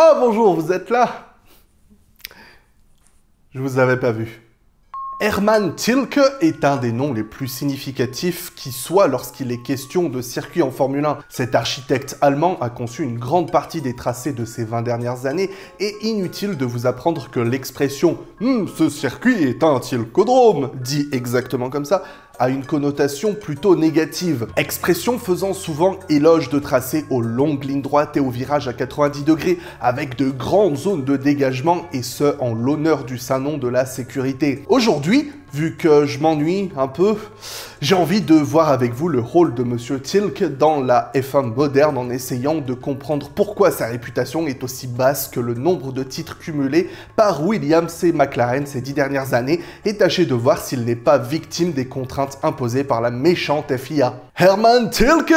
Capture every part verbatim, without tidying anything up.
Ah bonjour, vous êtes là? Je vous avais pas vu. Hermann Tilke est un des noms les plus significatifs qui soit lorsqu'il est question de circuit en Formule un. Cet architecte allemand a conçu une grande partie des tracés de ces vingt dernières années et inutile de vous apprendre que l'expression hm, « ce circuit est un Tilkodrome » dit exactement comme ça, a une connotation plutôt négative, expression faisant souvent éloge de tracés aux longues lignes droites et aux virages à quatre-vingt-dix degrés, avec de grandes zones de dégagement, et ce, en l'honneur du saint nom de la sécurité. Aujourd'hui, vu que je m'ennuie un peu, j'ai envie de voir avec vous le rôle de Monsieur Tilke dans la F un moderne en essayant de comprendre pourquoi sa réputation est aussi basse que le nombre de titres cumulés par Williams et McLaren ces dix dernières années et tâcher de voir s'il n'est pas victime des contraintes imposées par la méchante F I A. Hermann Tilke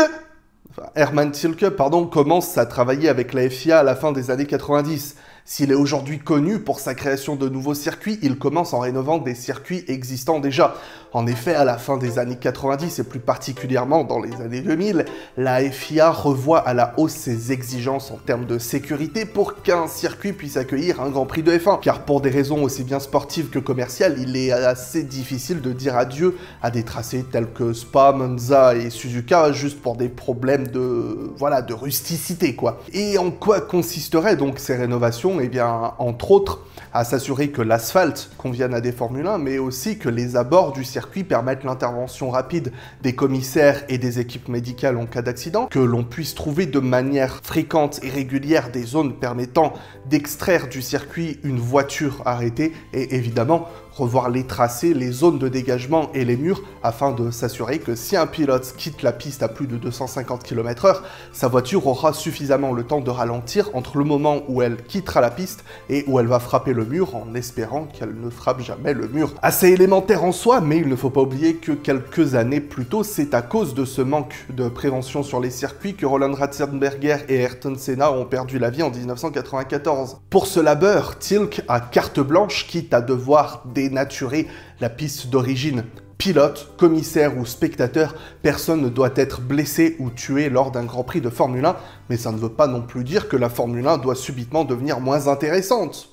enfin, Hermann Tilke, pardon, commence à travailler avec la F I A à la fin des années quatre-vingt-dix. S'il est aujourd'hui connu pour sa création de nouveaux circuits, il commence en rénovant des circuits existants déjà. En effet, à la fin des années quatre-vingt-dix et plus particulièrement dans les années deux mille, la F I A revoit à la hausse ses exigences en termes de sécurité pour qu'un circuit puisse accueillir un Grand Prix de F un. Car pour des raisons aussi bien sportives que commerciales, il est assez difficile de dire adieu à des tracés tels que Spa, Monza et Suzuka juste pour des problèmes de... voilà, de rusticité quoi. Et en quoi consisteraient donc ces rénovations? Eh bien, entre autres, à s'assurer que l'asphalte convienne à des Formule un, mais aussi que les abords du circuit permettent l'intervention rapide des commissaires et des équipes médicales en cas d'accident, que l'on puisse trouver de manière fréquente et régulière des zones permettant d'extraire du circuit une voiture arrêtée, et évidemment, revoir les tracés, les zones de dégagement et les murs afin de s'assurer que si un pilote quitte la piste à plus de deux cent cinquante kilomètres heure, sa voiture aura suffisamment le temps de ralentir entre le moment où elle quittera la piste et où elle va frapper le mur en espérant qu'elle ne frappe jamais le mur. Assez élémentaire en soi, mais il ne faut pas oublier que quelques années plus tôt, c'est à cause de ce manque de prévention sur les circuits que Roland Ratzenberger et Ayrton Senna ont perdu la vie en mille neuf cent quatre-vingt-quatorze. Pour ce labeur, Tilke a carte blanche quitte à devoir dénaturer la piste d'origine. Pilote, commissaire ou spectateur, personne ne doit être blessé ou tué lors d'un Grand Prix de Formule un, mais ça ne veut pas non plus dire que la Formule un doit subitement devenir moins intéressante.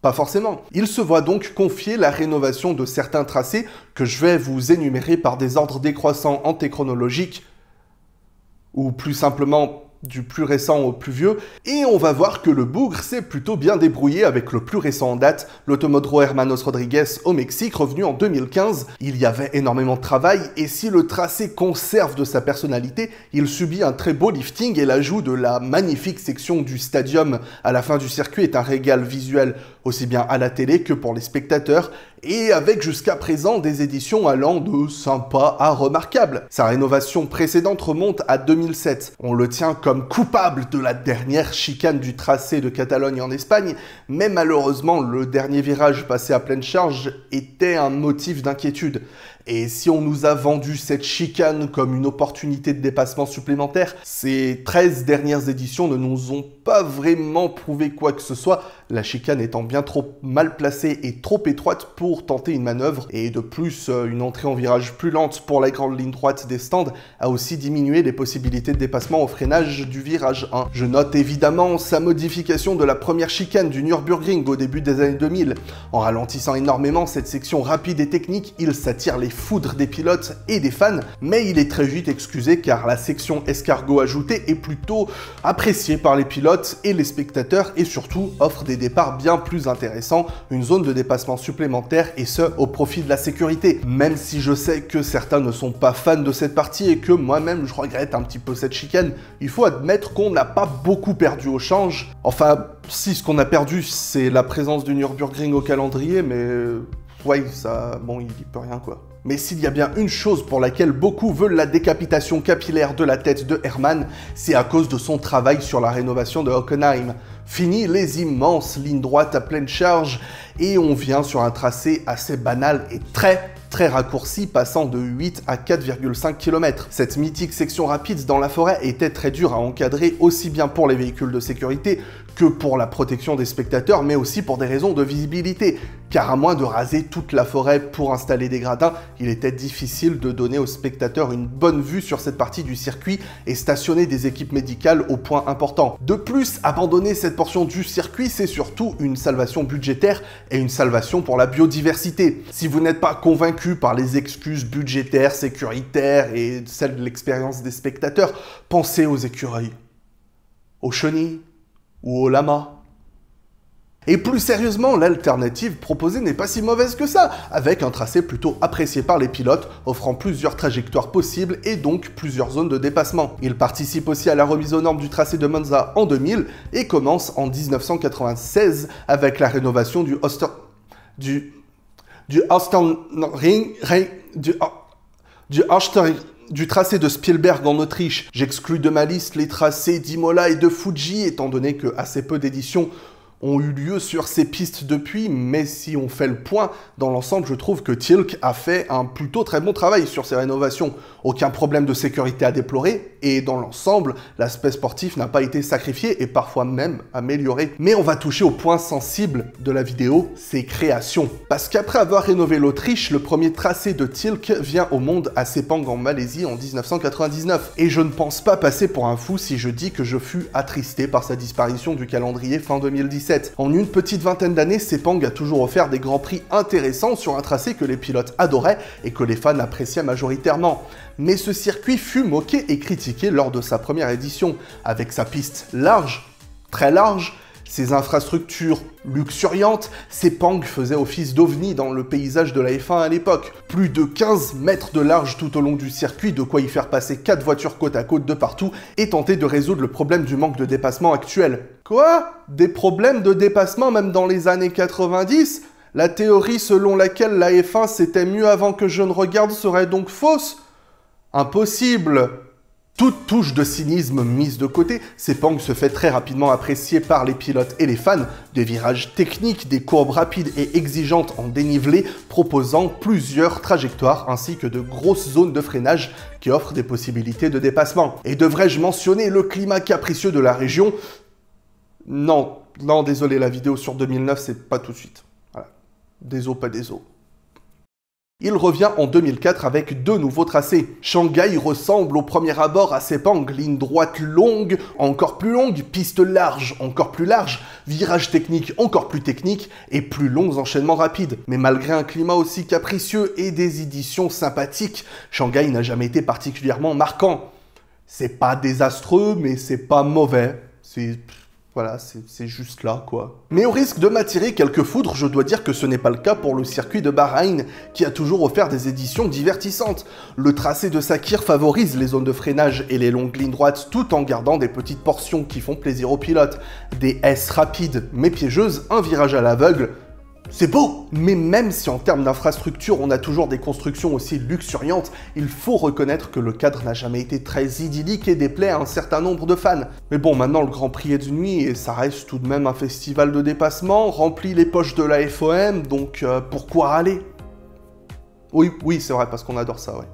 Pas forcément. Il se voit donc confier la rénovation de certains tracés que je vais vous énumérer par des ordres décroissants antéchronologiques, ou plus simplement du plus récent au plus vieux, et on va voir que le bougre s'est plutôt bien débrouillé avec le plus récent en date, l'Automodro Hermanos Rodriguez au Mexique, revenu en deux mille quinze. Il y avait énormément de travail, et si le tracé conserve de sa personnalité, il subit un très beau lifting, et l'ajout de la magnifique section du stadium à la fin du circuit est un régal visuel, aussi bien à la télé que pour les spectateurs, et avec jusqu'à présent des éditions allant de sympa à remarquable. Sa rénovation précédente remonte à deux mille sept. On le tient comme coupable de la dernière chicane du tracé de Catalogne en Espagne, mais malheureusement le dernier virage passé à pleine charge était un motif d'inquiétude. Et si on nous a vendu cette chicane comme une opportunité de dépassement supplémentaire, ces treize dernières éditions ne nous ont pas vraiment prouvé quoi que ce soit, la chicane étant bien trop mal placée et trop étroite pour tenter une manœuvre, et de plus, une entrée en virage plus lente pour la grande ligne droite des stands a aussi diminué les possibilités de dépassement au freinage du virage un. Je note évidemment sa modification de la première chicane du Nürburgring au début des années deux mille. En ralentissant énormément cette section rapide et technique, il s'attire les foudre des pilotes et des fans, mais il est très vite excusé car la section escargot ajoutée est plutôt appréciée par les pilotes et les spectateurs et surtout offre des départs bien plus intéressants, une zone de dépassement supplémentaire et ce au profit de la sécurité. Même si je sais que certains ne sont pas fans de cette partie et que moi-même je regrette un petit peu cette chicane, il faut admettre qu'on n'a pas beaucoup perdu au change. Enfin, si ce qu'on a perdu c'est la présence du Nürburgring au calendrier, mais ouais, ça, bon, il n'y peut rien quoi. Mais s'il y a bien une chose pour laquelle beaucoup veulent la décapitation capillaire de la tête de Hermann, c'est à cause de son travail sur la rénovation de Hockenheim. Fini les immenses lignes droites à pleine charge et on vient sur un tracé assez banal et très très raccourci passant de huit à quatre virgule cinq kilomètres. Cette mythique section rapide dans la forêt était très dure à encadrer aussi bien pour les véhicules de sécurité que pour la protection des spectateurs, mais aussi pour des raisons de visibilité, car à moins de raser toute la forêt pour installer des gradins, il était difficile de donner aux spectateurs une bonne vue sur cette partie du circuit et stationner des équipes médicales au point important. De plus, abandonner cette portion du circuit, c'est surtout une salvation budgétaire et une salvation pour la biodiversité. Si vous n'êtes pas convaincu par les excuses budgétaires, sécuritaires et celle de l'expérience des spectateurs, pensez aux écureuils, aux chenilles ou aux lamas. Et plus sérieusement, l'alternative proposée n'est pas si mauvaise que ça, avec un tracé plutôt apprécié par les pilotes, offrant plusieurs trajectoires possibles et donc plusieurs zones de dépassement. Il participe aussi à la remise aux normes du tracé de Monza en deux mille et commence en mille neuf cent quatre-vingt-seize avec la rénovation du Oster... du... du Österreichring... du... du Österreichring... du tracé de Spielberg en Autriche. J'exclus de ma liste les tracés d'Imola et de Fuji, étant donné que assez peu d'éditions ont eu lieu sur ces pistes depuis, mais si on fait le point, dans l'ensemble, je trouve que Tilke a fait un plutôt très bon travail sur ces rénovations. Aucun problème de sécurité à déplorer, et dans l'ensemble, l'aspect sportif n'a pas été sacrifié et parfois même amélioré. Mais on va toucher au point sensible de la vidéo, ses créations. Parce qu'après avoir rénové l'Autriche, le premier tracé de Tilke vient au monde à Sepang en Malaisie en mille neuf cent quatre-vingt-dix-neuf. Et je ne pense pas passer pour un fou si je dis que je fus attristé par sa disparition du calendrier fin deux mille dix-sept. En une petite vingtaine d'années, Sepang a toujours offert des grands prix intéressants sur un tracé que les pilotes adoraient et que les fans appréciaient majoritairement. Mais ce circuit fut moqué et critiqué lors de sa première édition, avec sa piste large, très large, ses infrastructures luxuriantes, Sepang faisait office d'ovni dans le paysage de la F un à l'époque. Plus de quinze mètres de large tout au long du circuit, de quoi y faire passer quatre voitures côte à côte de partout et tenter de résoudre le problème du manque de dépassement actuel. Quoi ? Des problèmes de dépassement même dans les années quatre-vingt-dix ? La théorie selon laquelle la F un c'était mieux avant que je ne regarde serait donc fausse ? Impossible ! Toute touche de cynisme mise de côté, Sepang se fait très rapidement apprécier par les pilotes et les fans, des virages techniques, des courbes rapides et exigeantes en dénivelé, proposant plusieurs trajectoires ainsi que de grosses zones de freinage qui offrent des possibilités de dépassement. Et devrais-je mentionner le climat capricieux de la région? Non, non, désolé, la vidéo sur deux mille neuf, c'est pas tout de suite. Voilà. Désolé, pas désolé. Il revient en deux mille quatre avec deux nouveaux tracés. Shanghai ressemble au premier abord à Sepang, ligne droite longue, encore plus longue, piste large, encore plus large, virage technique, encore plus technique, et plus longs enchaînements rapides. Mais malgré un climat aussi capricieux et des éditions sympathiques, Shanghai n'a jamais été particulièrement marquant. C'est pas désastreux, mais c'est pas mauvais. C'est... Voilà, c'est juste là, quoi. Mais au risque de m'attirer quelques foudres, je dois dire que ce n'est pas le cas pour le circuit de Bahreïn, qui a toujours offert des éditions divertissantes. Le tracé de Sakhir favorise les zones de freinage et les longues lignes droites, tout en gardant des petites portions qui font plaisir aux pilotes. Des S rapides, mais piégeuses, un virage à l'aveugle... C'est beau! Mais même si en termes d'infrastructure, on a toujours des constructions aussi luxuriantes, il faut reconnaître que le cadre n'a jamais été très idyllique et déplaît à un certain nombre de fans. Mais bon, maintenant le Grand Prix est de nuit et ça reste tout de même un festival de dépassement, remplit les poches de la F O M, donc euh, pourquoi râler? Oui, oui, c'est vrai, parce qu'on adore ça, ouais.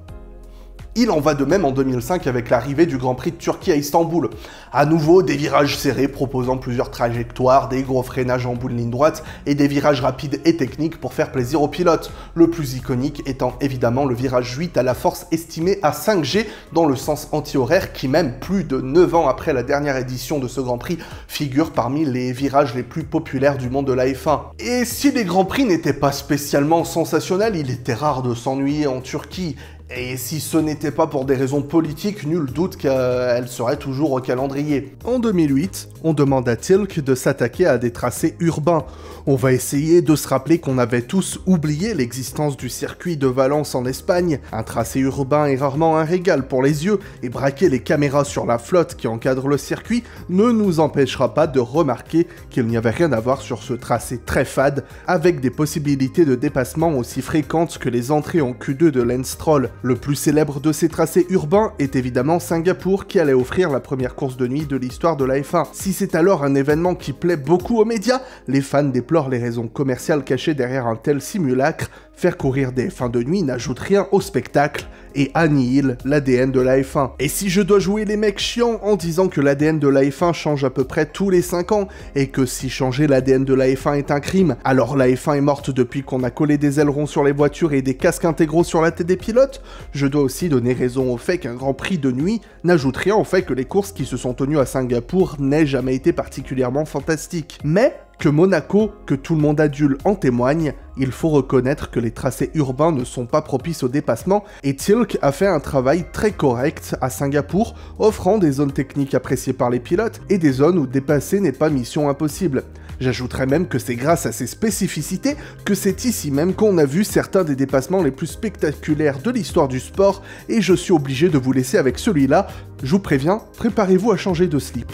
Il en va de même en deux mille cinq avec l'arrivée du Grand Prix de Turquie à Istanbul. À nouveau, des virages serrés proposant plusieurs trajectoires, des gros freinages en bout de ligne droite et des virages rapides et techniques pour faire plaisir aux pilotes. Le plus iconique étant évidemment le virage huit à la force estimée à cinq G dans le sens anti-horaire qui, même plus de neuf ans après la dernière édition de ce Grand Prix, figure parmi les virages les plus populaires du monde de la F un. Et si les Grands Prix n'étaient pas spécialement sensationnels, il était rare de s'ennuyer en Turquie. Et si ce n'était pas pour des raisons politiques, nul doute qu'elle serait toujours au calendrier. En deux mille huit, on demande à Tilke de s'attaquer à des tracés urbains. On va essayer de se rappeler qu'on avait tous oublié l'existence du circuit de Valence en Espagne. Un tracé urbain est rarement un régal pour les yeux, et braquer les caméras sur la flotte qui encadre le circuit ne nous empêchera pas de remarquer qu'il n'y avait rien à voir sur ce tracé très fade, avec des possibilités de dépassement aussi fréquentes que les entrées en Q deux de Lance Stroll. Le plus célèbre de ces tracés urbains est évidemment Singapour qui allait offrir la première course de nuit de l'histoire de la F un. Si c'est alors un événement qui plaît beaucoup aux médias, les fans déplorent les raisons commerciales cachées derrière un tel simulacre, faire courir des fins de nuit n'ajoute rien au spectacle et annihile l'A D N de la F un. Et si je dois jouer les mecs chiants en disant que l'A D N de la F un change à peu près tous les cinq ans, et que si changer l'A D N de la F un est un crime, alors la F un est morte depuis qu'on a collé des ailerons sur les voitures et des casques intégraux sur la tête des pilotes, je dois aussi donner raison au fait qu'un Grand Prix de nuit n'ajoute rien au fait que les courses qui se sont tenues à Singapour n'aient jamais été particulièrement fantastiques. Mais que Monaco, que tout le monde adulte en témoigne, il faut reconnaître que les tracés urbains ne sont pas propices au dépassement, et Tilke a fait un travail très correct à Singapour, offrant des zones techniques appréciées par les pilotes et des zones où dépasser n'est pas mission impossible. J'ajouterais même que c'est grâce à ces spécificités que c'est ici même qu'on a vu certains des dépassements les plus spectaculaires de l'histoire du sport, et je suis obligé de vous laisser avec celui-là. Je vous préviens, préparez-vous à changer de slip.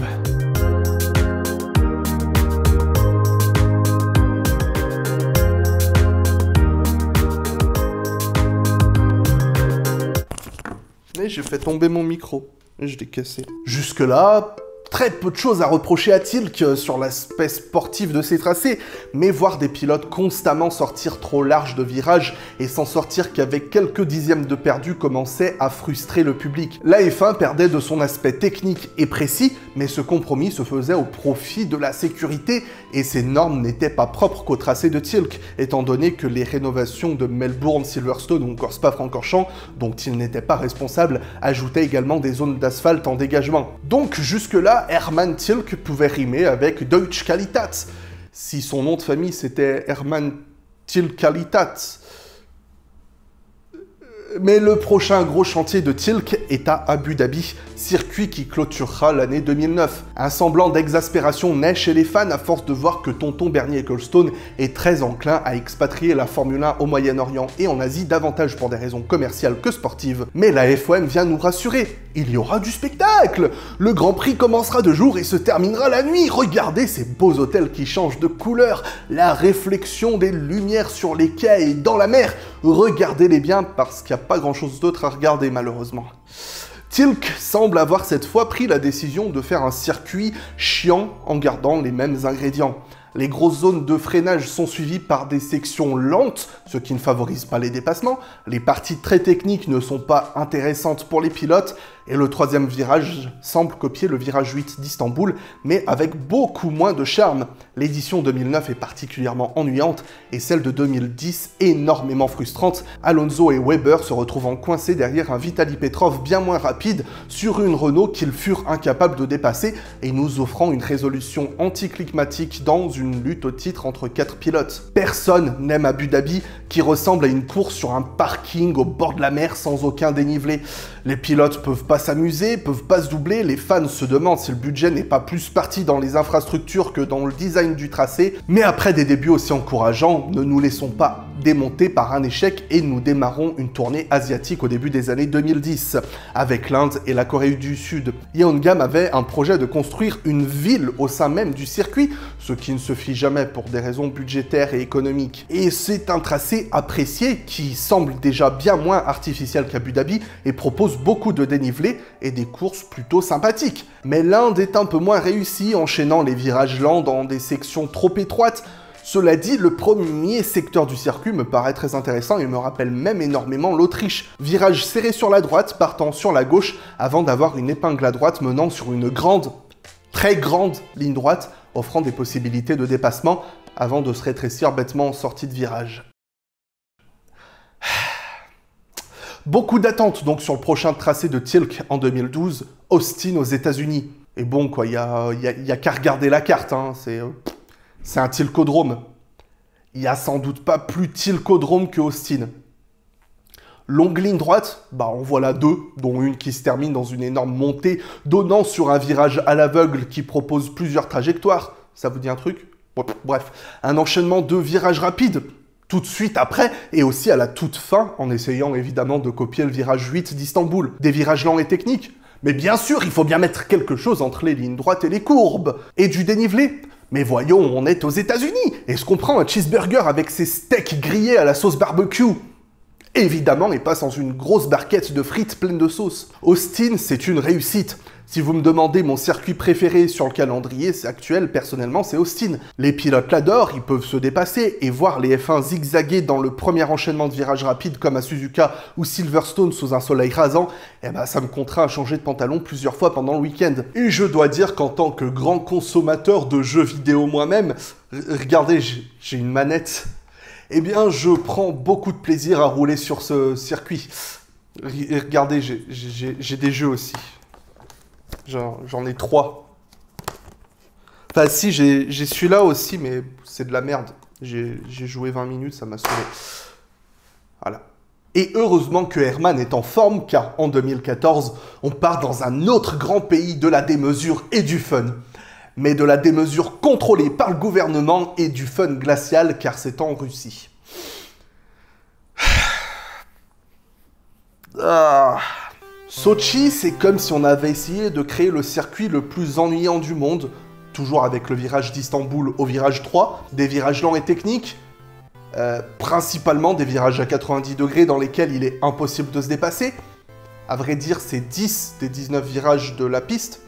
J'ai fait tomber mon micro, je l'ai cassé. Jusque-là, très peu de choses à reprocher à Tilke sur l'aspect sportif de ses tracés, mais voir des pilotes constamment sortir trop large de virages et s'en sortir qu'avec quelques dixièmes de perdu commençait à frustrer le public. La F un perdait de son aspect technique et précis, mais ce compromis se faisait au profit de la sécurité, et ces normes n'étaient pas propres qu'au tracé de Tilke, étant donné que les rénovations de Melbourne, Silverstone ou encore Spa-Francorchamps, dont il n'était pas responsable, ajoutaient également des zones d'asphalte en dégagement. Donc jusque-là, Hermann Tilke pouvait rimer avec Deutsch Qualitat, si son nom de famille c'était Hermann Tilkalitat. Mais le prochain gros chantier de Tilke est à Abu Dhabi, circuit qui clôturera l'année deux mille neuf. Un semblant d'exaspération naît chez les fans à force de voir que tonton Bernie Ecclestone est très enclin à expatrier la Formule un au Moyen-Orient et en Asie davantage pour des raisons commerciales que sportives. Mais la F O M vient nous rassurer, il y aura du spectacle! Le Grand Prix commencera de jour et se terminera la nuit! Regardez ces beaux hôtels qui changent de couleur, la réflexion des lumières sur les quais et dans la mer! Regardez-les bien parce qu'il n'y a pas grand-chose d'autre à regarder malheureusement. Tilke semble avoir cette fois pris la décision de faire un circuit chiant en gardant les mêmes ingrédients. Les grosses zones de freinage sont suivies par des sections lentes, ce qui ne favorise pas les dépassements, les parties très techniques ne sont pas intéressantes pour les pilotes, et le troisième virage semble copier le virage huit d'Istanbul, mais avec beaucoup moins de charme. L'édition deux mille neuf est particulièrement ennuyante, et celle de deux mille dix énormément frustrante. Alonso et Weber se retrouvant coincés derrière un Vitali Petrov bien moins rapide sur une Renault qu'ils furent incapables de dépasser, et nous offrant une résolution anticlimatique dans une lutte au titre entre quatre pilotes. Personne n'aime Abu Dhabi, qui ressemble à une course sur un parking au bord de la mer sans aucun dénivelé. Les pilotes peuvent pas s'amuser, peuvent pas se doubler, les fans se demandent si le budget n'est pas plus parti dans les infrastructures que dans le design du tracé, mais après des débuts aussi encourageants, ne nous laissons pas démonter par un échec et nous démarrons une tournée asiatique au début des années deux mille dix, avec l'Inde et la Corée du Sud. Yeongam avait un projet de construire une ville au sein même du circuit, ce qui ne se fit jamais pour des raisons budgétaires et économiques. Et c'est un tracé apprécié qui semble déjà bien moins artificiel qu'Abu Dhabi et propose beaucoup de dénivelé et des courses plutôt sympathiques. Mais l'Inde est un peu moins réussie, enchaînant les virages lents dans des sections trop étroites. Cela dit, le premier secteur du circuit me paraît très intéressant et me rappelle même énormément l'Autriche. Virage serré sur la droite, partant sur la gauche, avant d'avoir une épingle à droite menant sur une grande, très grande ligne droite, offrant des possibilités de dépassement, avant de se rétrécir bêtement en sortie de virage. Beaucoup d'attentes donc sur le prochain tracé de Tilke en deux mille douze, Austin aux États-Unis. Et bon quoi, il n'y a, y a, y a qu'à regarder la carte, hein, c'est... C'est un Tilkodrome. Il n'y a sans doute pas plus Tilkodrome que Austin. Longue ligne droite, bah on voit là deux, dont une qui se termine dans une énorme montée, donnant sur un virage à l'aveugle qui propose plusieurs trajectoires. Ça vous dit un truc? Bref, un enchaînement de virages rapides, tout de suite après, et aussi à la toute fin, en essayant évidemment de copier le virage huit d'Istanbul. Des virages lents et techniques. Mais bien sûr, il faut bien mettre quelque chose entre les lignes droites et les courbes. Et du dénivelé. Mais voyons, on est aux États-Unis. Est-ce qu'on prend un cheeseburger avec ses steaks grillés à la sauce barbecue? Évidemment, et pas sans une grosse barquette de frites pleine de sauce. Austin, c'est une réussite. Si vous me demandez mon circuit préféré sur le calendrier actuel, personnellement, c'est Austin. Les pilotes l'adorent, ils peuvent se dépasser et voir les F un zigzaguer dans le premier enchaînement de virages rapides comme à Suzuka ou Silverstone sous un soleil rasant, eh ben, ça me contraint à changer de pantalon plusieurs fois pendant le week-end. Et je dois dire qu'en tant que grand consommateur de jeux vidéo moi-même, regardez, j'ai une manette, eh bien je prends beaucoup de plaisir à rouler sur ce circuit. Regardez, j'ai des jeux aussi. J'en ai trois. Enfin, si, j'ai celui-là aussi, mais c'est de la merde. J'ai joué vingt minutes, ça m'a saoulé. Voilà. Et heureusement que Hermann est en forme, car en deux mille quatorze, on part dans un autre grand pays de la démesure et du fun. Mais de la démesure contrôlée par le gouvernement et du fun glacial, car c'est en Russie. Ah... Sotchi, c'est comme si on avait essayé de créer le circuit le plus ennuyant du monde, toujours avec le virage d'Istanbul au virage trois, des virages lents et techniques, euh, principalement des virages à quatre-vingt-dix degrés dans lesquels il est impossible de se dépasser. À vrai dire, c'est dix des dix-neuf virages de la piste,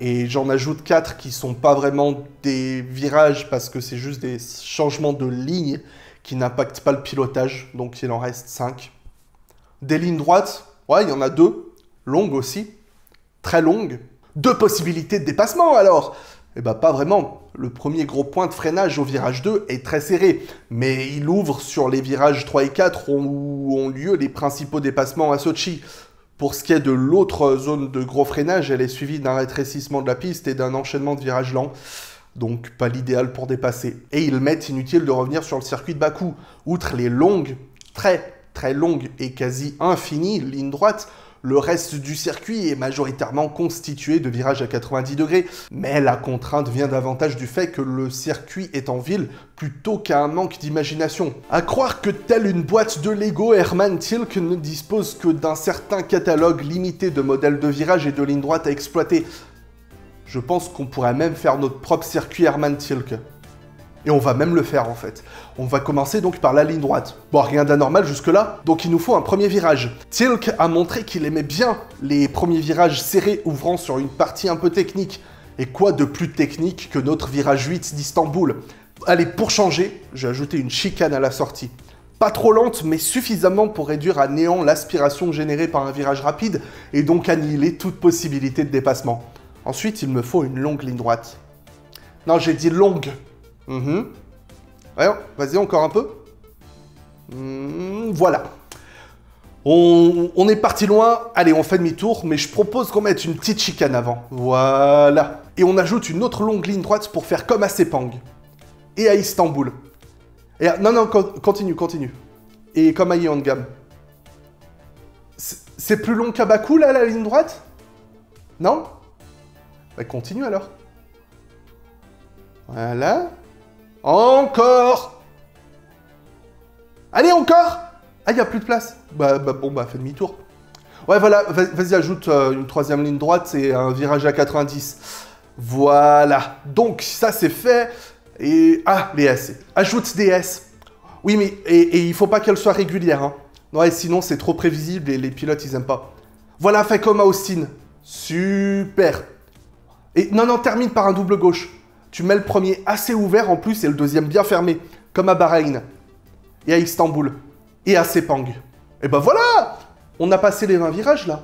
et j'en ajoute quatre qui sont pas vraiment des virages parce que c'est juste des changements de ligne qui n'impactent pas le pilotage, donc il en reste cinq. Des lignes droites. Ouais, il y en a deux, longues aussi, très longues. Deux possibilités de dépassement alors? Eh ben pas vraiment. Le premier gros point de freinage au virage deux est très serré, mais il ouvre sur les virages trois et quatre où ont lieu les principaux dépassements à Sotchi. Pour ce qui est de l'autre zone de gros freinage, elle est suivie d'un rétrécissement de la piste et d'un enchaînement de virages lents. Donc pas l'idéal pour dépasser. Et ils mettent inutile de revenir sur le circuit de Bakou. Outre les longues, très très longue et quasi infinie ligne droite, le reste du circuit est majoritairement constitué de virages à quatre-vingt-dix degrés, mais la contrainte vient davantage du fait que le circuit est en ville plutôt qu'à un manque d'imagination. À croire que telle une boîte de Lego, Hermann Tilke ne dispose que d'un certain catalogue limité de modèles de virages et de lignes droites à exploiter. Je pense qu'on pourrait même faire notre propre circuit Hermann Tilke. Et on va même le faire en fait. On va commencer donc par la ligne droite. Bon, rien d'anormal jusque-là, donc il nous faut un premier virage. Tilke a montré qu'il aimait bien les premiers virages serrés ouvrant sur une partie un peu technique. Et quoi de plus technique que notre virage huit d'Istanbul? Allez, pour changer, j'ai ajouté une chicane à la sortie. Pas trop lente, mais suffisamment pour réduire à néant l'aspiration générée par un virage rapide et donc annihiler toute possibilité de dépassement. Ensuite, il me faut une longue ligne droite. Non, j'ai dit longue. Mmh. Ouais, vas-y, encore un peu. Mmh, voilà. On, on est parti loin. Allez, on fait demi-tour, mais je propose qu'on mette une petite chicane avant. Voilà. Et on ajoute une autre longue ligne droite pour faire comme à Sepang. Et à Istanbul. Et à... Non, non, continue, continue. Et comme à Yeongam. C'est plus long qu'à Bakou, là, la ligne droite? Non? Bah, continue alors. Voilà. Encore! Allez, encore! Ah, il n'y a plus de place. Bah, bah bon, bah, fais demi-tour. Ouais, voilà, vas-y, ajoute euh, une troisième ligne droite et un virage à quatre-vingt-dix. Voilà. Donc, ça, c'est fait. Et... Ah, les S. Ajoute des S. Oui, mais... Et, et il ne faut pas qu'elle soit régulière, hein. Ouais, sinon, c'est trop prévisible et les pilotes, ils n'aiment pas. Voilà, fais comme à Austin. Super. Et non, non, termine par un double gauche. Tu mets le premier assez ouvert en plus et le deuxième bien fermé, comme à Bahreïn, et à Istanbul, et à Sepang. Et ben voilà! On a passé les vingt virages là.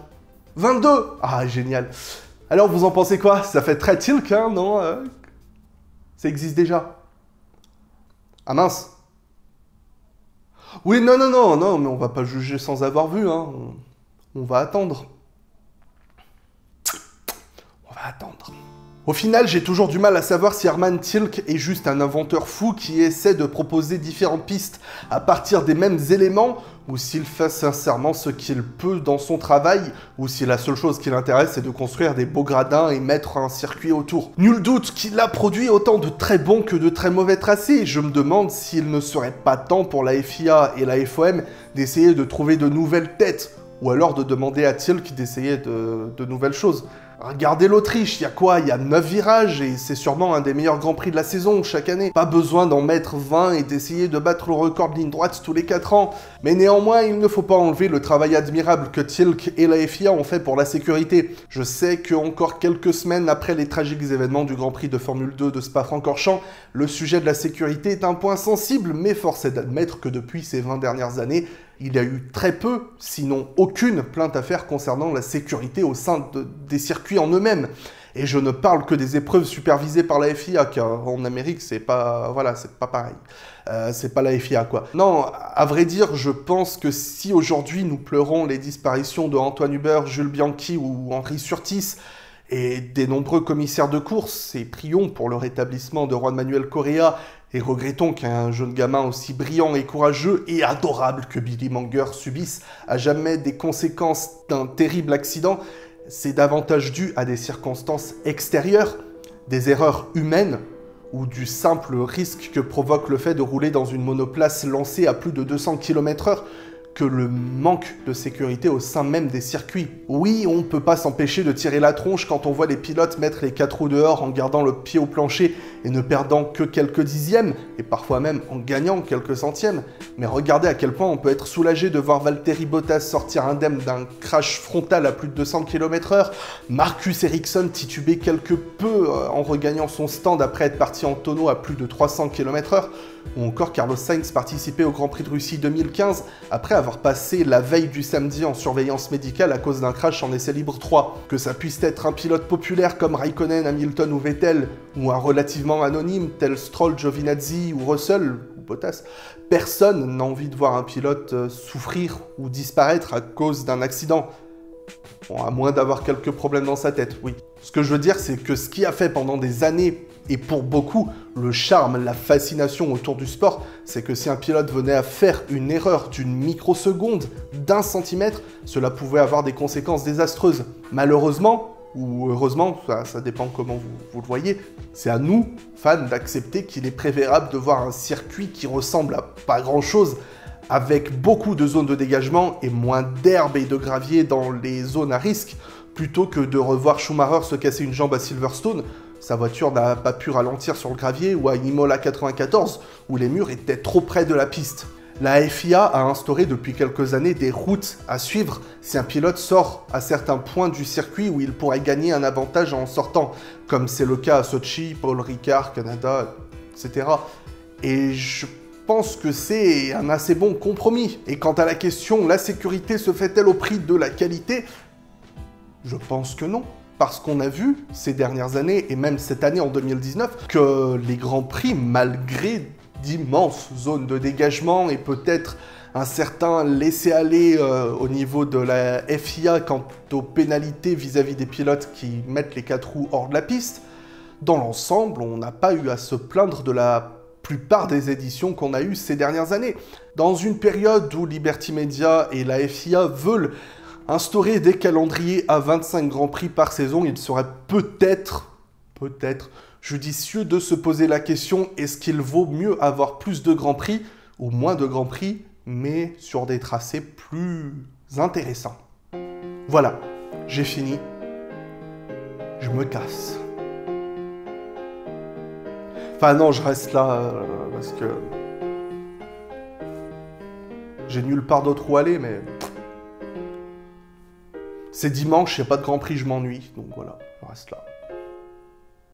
vingt-deux! Ah, génial! Alors, vous en pensez quoi? Ça fait très Tilke, hein, non? euh... Ça existe déjà. Ah mince! Oui, non, non, non, non, mais on va pas juger sans avoir vu, hein. On, on va attendre. On va attendre. Au final, j'ai toujours du mal à savoir si Hermann Tilke est juste un inventeur fou qui essaie de proposer différentes pistes à partir des mêmes éléments, ou s'il fait sincèrement ce qu'il peut dans son travail, ou si la seule chose qui l'intéresse c'est de construire des beaux gradins et mettre un circuit autour. Nul doute qu'il a produit autant de très bons que de très mauvais tracés. Je me demande s'il ne serait pas temps pour la F I A et la F O M d'essayer de trouver de nouvelles têtes, ou alors de demander à Tilke d'essayer de, de nouvelles choses. Regardez l'Autriche, il y a quoi? Il y a neuf virages et c'est sûrement un des meilleurs Grands Prix de la saison chaque année. Pas besoin d'en mettre vingt et d'essayer de battre le record de ligne droite tous les quatre ans. Mais néanmoins, il ne faut pas enlever le travail admirable que Tilke et la F I A ont fait pour la sécurité. Je sais qu'encore quelques semaines après les tragiques événements du Grand Prix de Formule deux de Spa-Francorchamps, le sujet de la sécurité est un point sensible, mais force est d'admettre que depuis ces vingt dernières années, il y a eu très peu, sinon aucune, plainte à faire concernant la sécurité au sein de, des circuits en eux-mêmes. Et je ne parle que des épreuves supervisées par la F I A, car en Amérique, c'est pas, voilà, c'est pas pareil. Euh, c'est pas la F I A, quoi. Non, à vrai dire, je pense que si aujourd'hui nous pleurons les disparitions de Antoine Huber, Jules Bianchi ou Henri Surtis, et des nombreux commissaires de course, et prions pour le rétablissement de Juan Manuel Correa, et regrettons qu'un jeune gamin aussi brillant et courageux et adorable que Billy Monger subisse à jamais des conséquences d'un terrible accident, c'est davantage dû à des circonstances extérieures, des erreurs humaines, ou du simple risque que provoque le fait de rouler dans une monoplace lancée à plus de deux cents kilomètres heure, que le manque de sécurité au sein même des circuits. Oui, on ne peut pas s'empêcher de tirer la tronche quand on voit les pilotes mettre les quatre roues dehors en gardant le pied au plancher et ne perdant que quelques dixièmes, et parfois même en gagnant quelques centièmes. Mais regardez à quel point on peut être soulagé de voir Valtteri Bottas sortir indemne d'un crash frontal à plus de deux cents kilomètres heure, Marcus Ericsson tituber quelque peu en regagnant son stand après être parti en tonneau à plus de trois cents kilomètres heure, ou encore Carlos Sainz participer au Grand Prix de Russie deux mille quinze après avoir passé la veille du samedi en surveillance médicale à cause d'un crash en essai libre trois. Que ça puisse être un pilote populaire comme Raikkonen, Hamilton ou Vettel, ou un relativement anonyme tel Stroll, Giovinazzi ou Russell, ou Bottas, personne n'a envie de voir un pilote souffrir ou disparaître à cause d'un accident. Bon, à moins d'avoir quelques problèmes dans sa tête, oui. Ce que je veux dire, c'est que ce qui a fait pendant des années, et pour beaucoup, le charme, la fascination autour du sport, c'est que si un pilote venait à faire une erreur d'une microseconde, d'un centimètre, cela pouvait avoir des conséquences désastreuses. Malheureusement, ou heureusement, ça, ça dépend comment vous, vous le voyez, c'est à nous, fans, d'accepter qu'il est préférable de voir un circuit qui ressemble à pas grand-chose, avec beaucoup de zones de dégagement et moins d'herbe et de gravier dans les zones à risque, plutôt que de revoir Schumacher se casser une jambe à Silverstone. Sa voiture n'a pas pu ralentir sur le gravier, ou à Imola quatre-vingt-quatorze, où les murs étaient trop près de la piste. La F I A a instauré depuis quelques années des routes à suivre si un pilote sort à certains points du circuit où il pourrait gagner un avantage en sortant, comme c'est le cas à Sotchi, Paul Ricard, Canada, et cetera. Et je pense que c'est un assez bon compromis. Et quant à la question, la sécurité se fait-elle au prix de la qualité? Je pense que non. Parce qu'on a vu ces dernières années, et même cette année en deux mille dix-neuf, que les Grands Prix, malgré d'immenses zones de dégagement et peut-être un certain laisser-aller euh, au niveau de la F I A quant aux pénalités vis-à-vis des pilotes qui mettent les quatre roues hors de la piste, dans l'ensemble, on n'a pas eu à se plaindre de la plupart des éditions qu'on a eues ces dernières années. Dans une période où Liberty Media et la F I A veulent instaurer des calendriers à vingt-cinq Grands Prix par saison, il serait peut-être, peut-être judicieux de se poser la question, est-ce qu'il vaut mieux avoir plus de Grands Prix ou moins de Grands Prix, mais sur des tracés plus intéressants. Voilà, j'ai fini. Je me casse. Enfin non, je reste là, euh, parce que j'ai nulle part d'autre où aller, mais... c'est dimanche, il n'y a pas de Grand Prix, je m'ennuie, donc voilà, je reste là.